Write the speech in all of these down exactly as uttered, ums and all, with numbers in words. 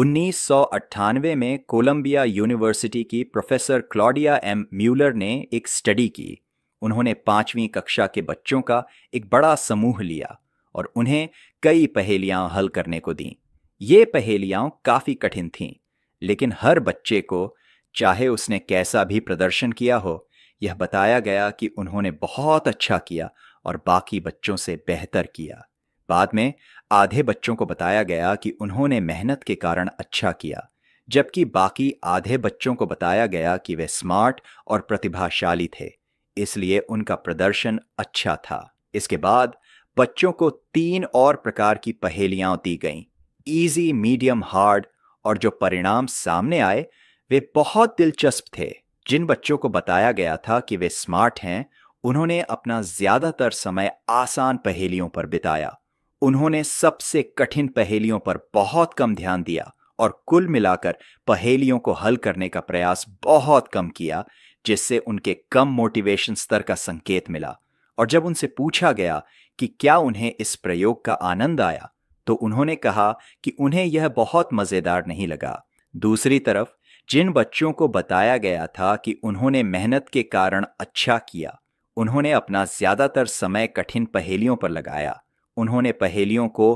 उन्नीस सौ अट्ठानवे में कोलंबिया यूनिवर्सिटी की प्रोफेसर क्लॉडिया एम म्यूलर ने एक स्टडी की। उन्होंने पांचवीं कक्षा के बच्चों का एक बड़ा समूह लिया और उन्हें कई पहेलियां हल करने को दी। ये पहेलियां काफ़ी कठिन थीं, लेकिन हर बच्चे को, चाहे उसने कैसा भी प्रदर्शन किया हो, यह बताया गया कि उन्होंने बहुत अच्छा किया और बाकी बच्चों से बेहतर किया। बाद में आधे बच्चों को बताया गया कि उन्होंने मेहनत के कारण अच्छा किया, जबकि बाकी आधे बच्चों को बताया गया कि वे स्मार्ट और प्रतिभाशाली थे, इसलिए उनका प्रदर्शन अच्छा था। इसके बाद बच्चों को तीन और प्रकार की पहेलियां दी गईं, ईजी, मीडियम, हार्ड, और जो परिणाम सामने आए वे बहुत दिलचस्प थे। जिन बच्चों को बताया गया था कि वे स्मार्ट हैं, उन्होंने अपना ज्यादातर समय आसान पहेलियों पर बिताया। उन्होंने सबसे कठिन पहेलियों पर बहुत कम ध्यान दिया और कुल मिलाकर पहेलियों को हल करने का प्रयास बहुत कम किया, जिससे उनके कम मोटिवेशन स्तर का संकेत मिला। और जब उनसे पूछा गया कि क्या उन्हें इस प्रयोग का आनंद आया, तो उन्होंने कहा कि उन्हें यह बहुत मज़ेदार नहीं लगा। दूसरी तरफ जिन बच्चों को बताया गया था कि उन्होंने मेहनत के कारण अच्छा किया, उन्होंने अपना ज़्यादातर समय कठिन पहेलियों पर लगाया। उन्होंने पहेलियों को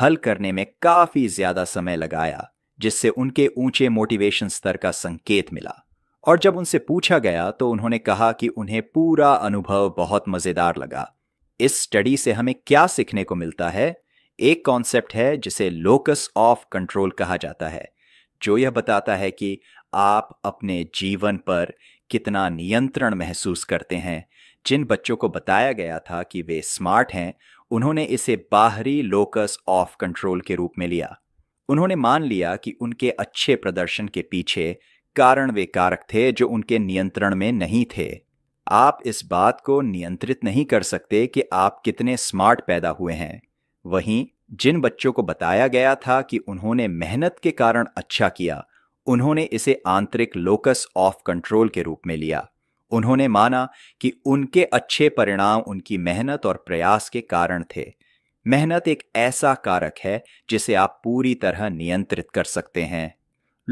हल करने में काफ़ी ज़्यादा समय लगाया, जिससे उनके ऊंचे मोटिवेशन स्तर का संकेत मिला। और जब उनसे पूछा गया तो उन्होंने कहा कि उन्हें पूरा अनुभव बहुत मज़ेदार लगा। इस स्टडी से हमें क्या सीखने को मिलता है? एक कॉन्सेप्ट है जिसे लोकस ऑफ कंट्रोल कहा जाता है, जो यह बताता है कि आप अपने जीवन पर कितना नियंत्रण महसूस करते हैं। जिन बच्चों को बताया गया था कि वे स्मार्ट हैं, उन्होंने इसे बाहरी लोकस ऑफ कंट्रोल के रूप में लिया। उन्होंने मान लिया कि उनके अच्छे प्रदर्शन के पीछे कारण वे कारक थे जो उनके नियंत्रण में नहीं थे। आप इस बात को नियंत्रित नहीं कर सकते कि आप कितने स्मार्ट पैदा हुए हैं। वहीं जिन बच्चों को बताया गया था कि उन्होंने मेहनत के कारण अच्छा किया, उन्होंने इसे आंतरिक लोकस ऑफ कंट्रोल के रूप में लिया। उन्होंने माना कि उनके अच्छे परिणाम उनकी मेहनत और प्रयास के कारण थे। मेहनत एक ऐसा कारक है जिसे आप पूरी तरह नियंत्रित कर सकते हैं।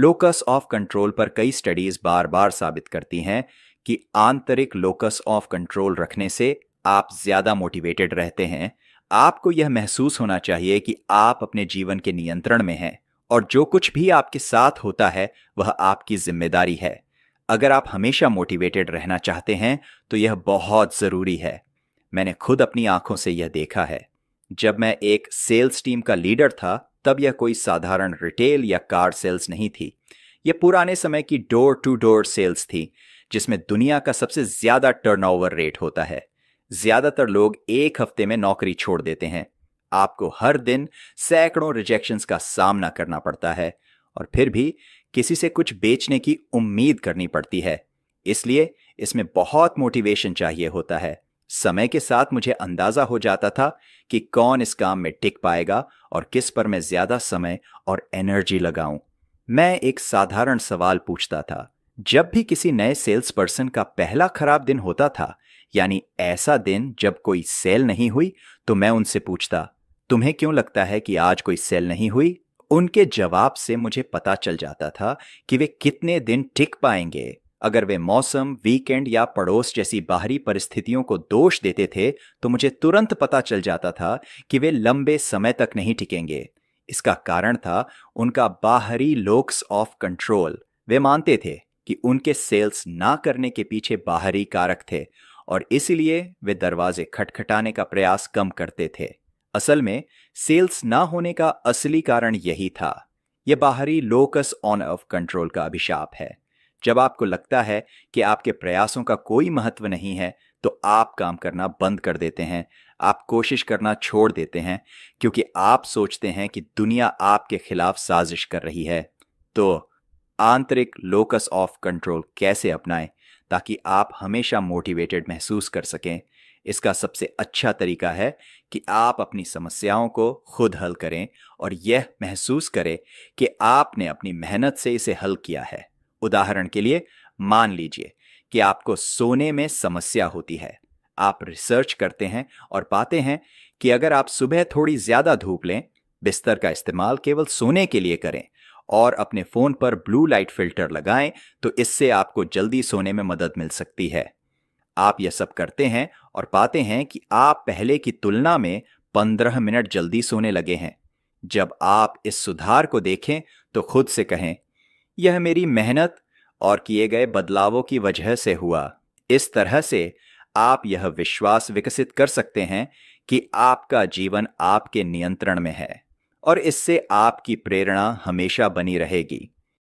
लोकस ऑफ कंट्रोल पर कई स्टडीज बार बार साबित करती हैं कि आंतरिक लोकस ऑफ कंट्रोल रखने से आप ज्यादा मोटिवेटेड रहते हैं। आपको यह महसूस होना चाहिए कि आप अपने जीवन के नियंत्रण में हैं और जो कुछ भी आपके साथ होता है वह आपकी जिम्मेदारी है। अगर आप हमेशा मोटिवेटेड रहना चाहते हैं तो यह बहुत ज़रूरी है। मैंने खुद अपनी आंखों से यह देखा है। जब मैं एक सेल्स टीम का लीडर था, तब यह कोई साधारण रिटेल या कार सेल्स नहीं थी। यह पुराने समय की डोर टू डोर सेल्स थी, जिसमें दुनिया का सबसे ज़्यादा टर्नओवर रेट होता है। ज्यादातर लोग एक हफ्ते में नौकरी छोड़ देते हैं। आपको हर दिन सैकड़ों रिजेक्शंस का सामना करना पड़ता है और फिर भी किसी से कुछ बेचने की उम्मीद करनी पड़ती है। इसलिए इसमें बहुत मोटिवेशन चाहिए होता है। समय के साथ मुझे अंदाजा हो जाता था कि कौन इस काम में टिक पाएगा और किस पर मैं ज्यादा समय और एनर्जी लगाऊं। मैं एक साधारण सवाल पूछता था। जब भी किसी नए सेल्स पर्सन का पहला खराब दिन होता था, यानी ऐसा दिन जब कोई सेल नहीं हुई, तो मैं उनसे पूछता, तुम्हें क्यों लगता है कि आज कोई सेल नहीं हुई? उनके जवाब से मुझे पता चल जाता था कि वे कितने दिन टिक पाएंगे। अगर वे मौसम, वीकेंड या पड़ोस जैसी बाहरी परिस्थितियों को दोष देते थे, तो मुझे तुरंत पता चल जाता था कि वे लंबे समय तक नहीं टिकेंगे। इसका कारण था उनका बाहरी लोकस ऑफ कंट्रोल। वे मानते थे कि उनके सेल्स ना करने के पीछे बाहरी कारक थे और इसीलिए वे दरवाजे खटखटाने का प्रयास कम करते थे। असल में सेल्स ना होने का असली कारण यही था। यह बाहरी लोकस ऑफ कंट्रोल का अभिशाप है। जब आपको लगता है कि आपके प्रयासों का कोई महत्व नहीं है, तो आप काम करना बंद कर देते हैं। आप कोशिश करना छोड़ देते हैं, क्योंकि आप सोचते हैं कि दुनिया आपके खिलाफ साजिश कर रही है। तो आंतरिक लोकस ऑफ कंट्रोल कैसे अपनाएं ताकि आप हमेशा मोटिवेटेड महसूस कर सकें? इसका सबसे अच्छा तरीका है कि आप अपनी समस्याओं को खुद हल करें और यह महसूस करें कि आपने अपनी मेहनत से इसे हल किया है। उदाहरण के लिए, मान लीजिए कि आपको सोने में समस्या होती है। आप रिसर्च करते हैं और पाते हैं कि अगर आप सुबह थोड़ी ज़्यादा धूप लें, बिस्तर का इस्तेमाल केवल सोने के लिए करें और अपने फोन पर ब्लू लाइट फिल्टर लगाएं तो इससे आपको जल्दी सोने में मदद मिल सकती है। आप यह सब करते हैं और पाते हैं कि आप पहले की तुलना में पंद्रह मिनट जल्दी सोने लगे हैं। जब आप इस सुधार को देखें तो खुद से कहें, यह मेरी मेहनत और किए गए बदलावों की वजह से हुआ। इस तरह से आप यह विश्वास विकसित कर सकते हैं कि आपका जीवन आपके नियंत्रण में है और इससे आपकी प्रेरणा हमेशा बनी रहेगी।